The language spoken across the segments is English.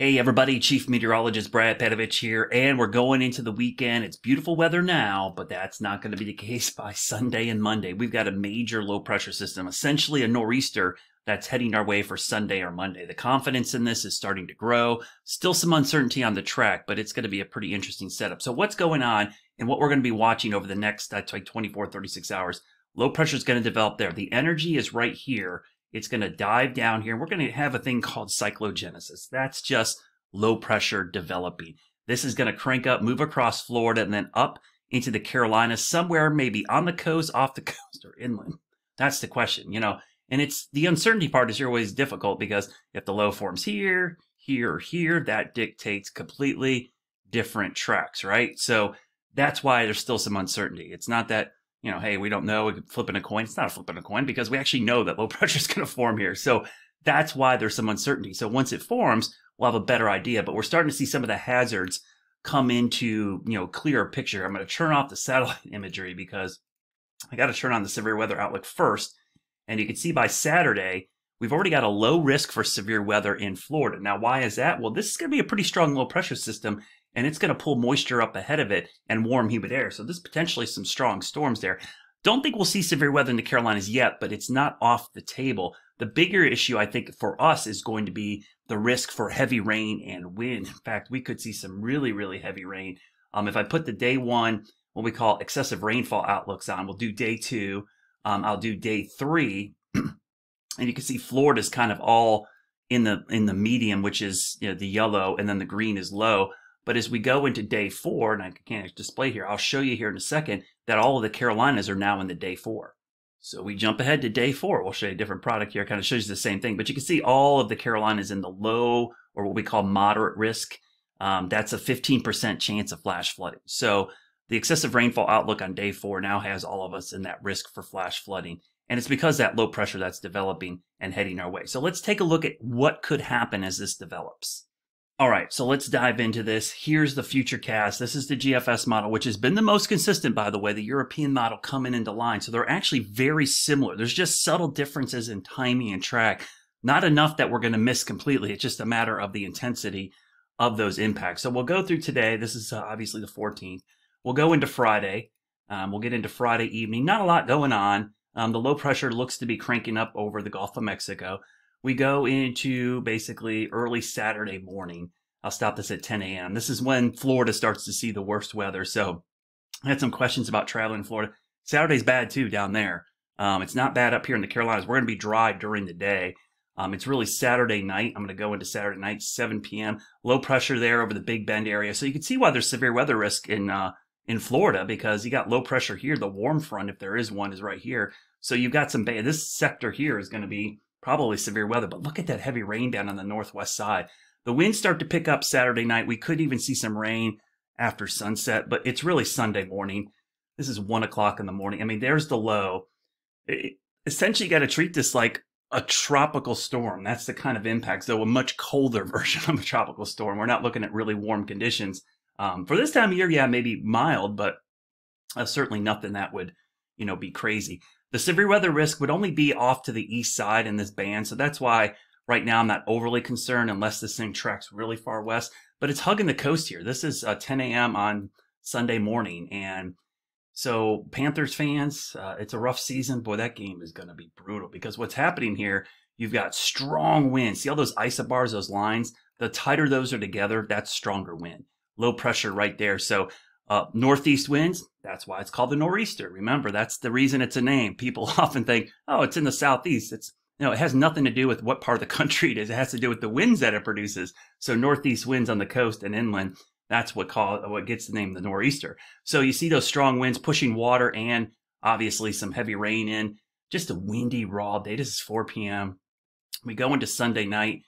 Hey everybody, Chief Meteorologist Brad Panovich here, and we're going into the weekend. It's beautiful weather now, but that's not going to be the case by Sunday and Monday. We've got a major low pressure system, essentially a nor'easter that's heading our way for Sunday or Monday. The confidence in this is starting to grow. Still some uncertainty on the track, but it's going to be a pretty interesting setup. So what's going on and what we're going to be watching over the next, that's like 24, 36 hours, low pressure is going to develop there. The energy is right here. It's going to dive down here. We're going to have a thing called cyclogenesis. That's just low pressure developing. This is going to crank up, move across Florida, and then up into the Carolinas, somewhere maybe on the coast, off the coast, or inland. That's the question, you know. And it's the uncertainty part is always difficult because if the low forms here, here, or here, that dictates completely different tracks, right? So that's why there's still some uncertainty. It's not that, you know, hey, we don't know, we're flipping a coin. It's not flipping a coin because we actually know that low pressure is going to form here. So that's why there's some uncertainty. So once it forms, we'll have a better idea. But we're starting to see some of the hazards come into, you know, clearer picture. I'm going to turn off the satellite imagery because I got to turn on the severe weather outlook first. And you can see by Saturday, we've already got a low risk for severe weather in Florida. Now, why is that? Well, this is going to be a pretty strong low pressure system, and it's going to pull moisture up ahead of it and warm, humid air. So there's potentially some strong storms there. Don't think we'll see severe weather in the Carolinas yet, but it's not off the table. The bigger issue, I think, for us is going to be the risk for heavy rain and wind. In fact, we could see some really, really heavy rain. If I put the day one, what we call excessive rainfall outlooks on, we'll do day two. I'll do day three. And you can see Florida's kind of all in the medium, which is, you know, the yellow, and then the green is low. But as we go into day four, and I can't display here, I'll show you here in a second that all of the Carolinas are now in the day four. So we jump ahead to day four. We'll show you a different product here. It kind of shows you the same thing, but you can see all of the Carolinas in the low, or what we call moderate risk. That's a 15% chance of flash flooding. So the excessive rainfall outlook on day four now has all of us in that risk for flash flooding. And it's because that low pressure that's developing and heading our way. So let's take a look at what could happen as this develops. All right, so let's dive into this. Here's the Futurecast. This is the GFS model, which has been the most consistent, by the way, the European model coming into line. So they're actually very similar. There's just subtle differences in timing and track. Not enough that we're going to miss completely. It's just a matter of the intensity of those impacts. So we'll go through today. This is obviously the 14th. We'll go into Friday. We'll get into Friday evening. Not a lot going on. The low pressure looks to be cranking up over the Gulf of Mexico. We go into basically early Saturday morning. I'll stop this at 10 a.m. This is when Florida starts to see the worst weather. So I had some questions about traveling in Florida. Saturday's bad too down there. It's not bad up here in the Carolinas. We're going to be dry during the day. It's really Saturday night. I'm going to go into Saturday night, 7 p.m. Low pressure there over the Big Bend area. So you can see why there's severe weather risk in Florida, because you got low pressure here. The warm front, if there is one, is right here. So you've got some bay. This sector here is going to be probably severe weather, but look at that heavy rain down on the northwest side. The winds start to pick up Saturday night. We could even see some rain after sunset, but it's really Sunday morning. This is 1 o'clock in the morning. I mean, there's the low. It, essentially, you got to treat this like a tropical storm. That's the kind of impact, though, a much colder version of a tropical storm. We're not looking at really warm conditions. For this time of year, yeah, maybe mild, but certainly nothing that would, you know, be crazy. The severe weather risk would only be off to the east side in this band. So that's why right now I'm not overly concerned unless this thing tracks really far west. But it's hugging the coast here. This is 10 a.m. on Sunday morning. And so Panthers fans, it's a rough season. Boy, that game is going to be brutal because what's happening here, you've got strong winds. See all those isobars, those lines? The tighter those are together, that's stronger wind. Low pressure right there. So northeast winds, that's why it's called the nor'easter. Remember, that's the reason it's a name. People often think, oh, it's in the southeast. It's, you know, it has nothing to do with what part of the country it is. It has to do with the winds that it produces. So northeast winds on the coast and inland, that's what gets the name the nor'easter. So you see those strong winds pushing water and obviously some heavy rain in. Just a windy, raw day. This is 4 p.m. We go into Sunday night.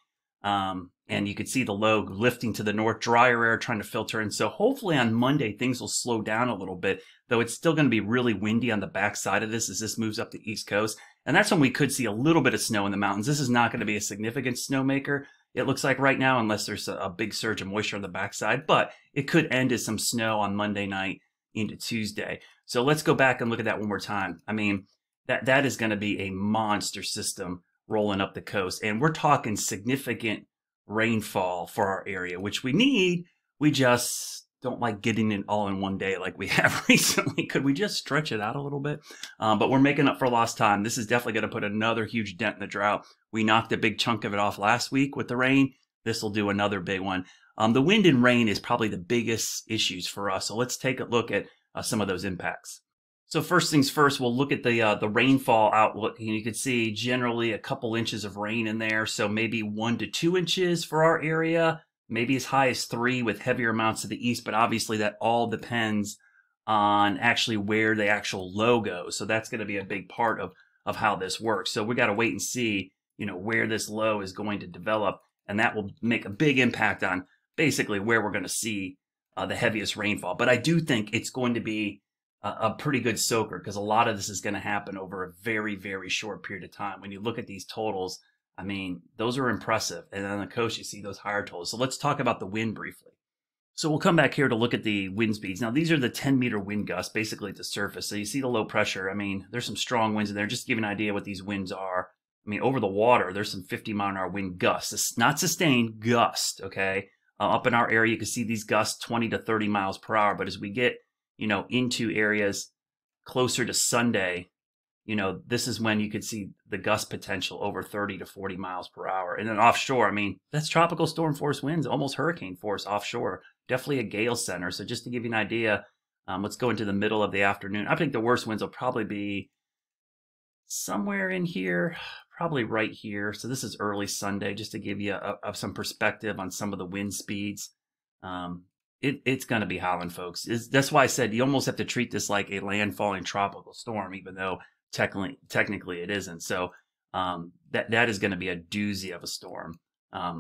And you could see the low lifting to the north, drier air trying to filter in. So hopefully on Monday, things will slow down a little bit, though it's still going to be really windy on the backside of this as this moves up the East Coast. And that's when we could see a little bit of snow in the mountains. This is not going to be a significant snowmaker, it looks like right now, unless there's a big surge of moisture on the backside. But it could end as some snow on Monday night into Tuesday. So let's go back and look at that one more time. I mean, that is going to be a monster system rolling up the coast. And we're talking significant rainfall for our area, which we need. We just don't like getting it all in one day like we have recently. Could we just stretch it out a little bit? But we're making up for lost time. This is definitely going to put another huge dent in the drought. We knocked a big chunk of it off last week with the rain. This will do another big one. The wind and rain is probably the biggest issues for us. So let's take a look at some of those impacts. So first things first, we'll look at the rainfall outlook. And you can see generally a couple inches of rain in there. So maybe 1 to 2 inches for our area, maybe as high as 3 with heavier amounts to the east. But obviously that all depends on actually where the actual low goes. So that's going to be a big part of how this works. So we got to wait and see, you know, where this low is going to develop. And that will make a big impact on basically where we're going to see the heaviest rainfall. But I do think it's going to be a pretty good soaker, because a lot of this is going to happen over a very, very short period of time. When you look at these totals, I mean, those are impressive. And on the coast, you see those higher totals. So let's talk about the wind briefly. So we'll come back here to look at the wind speeds. Now, these are the 10-meter wind gusts, basically at the surface. So you see the low pressure. I mean, there's some strong winds in there. Just to give you an idea what these winds are. I mean, over the water, there's some 50-mile-an-hour wind gusts. It's not sustained, gust, okay? Up in our area, you can see these gusts 20 to 30 miles per hour. But as we get, you know, into areas closer to Sunday, you know, this is when you could see the gust potential over 30 to 40 miles per hour. And then offshore, I mean, that's tropical storm force winds, almost hurricane force offshore. Definitely a gale center. So just to give you an idea, let's go into the middle of the afternoon. I think the worst winds will probably be somewhere in here, probably right here. So this is early Sunday, just to give you some perspective on some of the wind speeds. It's going to be howling, folks. That's why I said you almost have to treat this like a landfalling tropical storm, even though technically it isn't. So that is going to be a doozy of a storm.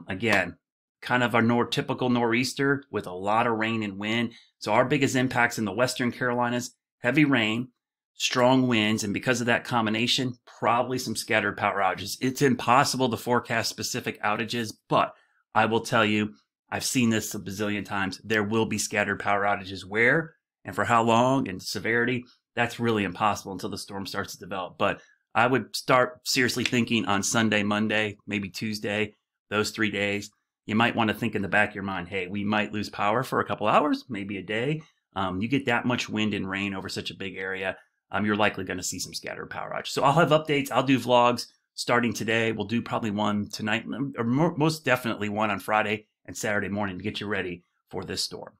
Again, kind of a typical nor'easter with a lot of rain and wind. So our biggest impacts in the Western Carolinas, heavy rain, strong winds, and because of that combination, probably some scattered power outages. It's impossible to forecast specific outages, but I will tell you, I've seen this a bazillion times. There will be scattered power outages. Where and for how long and severity, that's really impossible until the storm starts to develop. But I would start seriously thinking on Sunday, Monday, maybe Tuesday, those 3 days. You might want to think in the back of your mind, hey, we might lose power for a couple hours, maybe a day. You get that much wind and rain over such a big area, you're likely going to see some scattered power outage. So I'll have updates. I'll do vlogs starting today. We'll do probably one tonight, or most definitely one on Friday and Saturday morning to get you ready for this storm.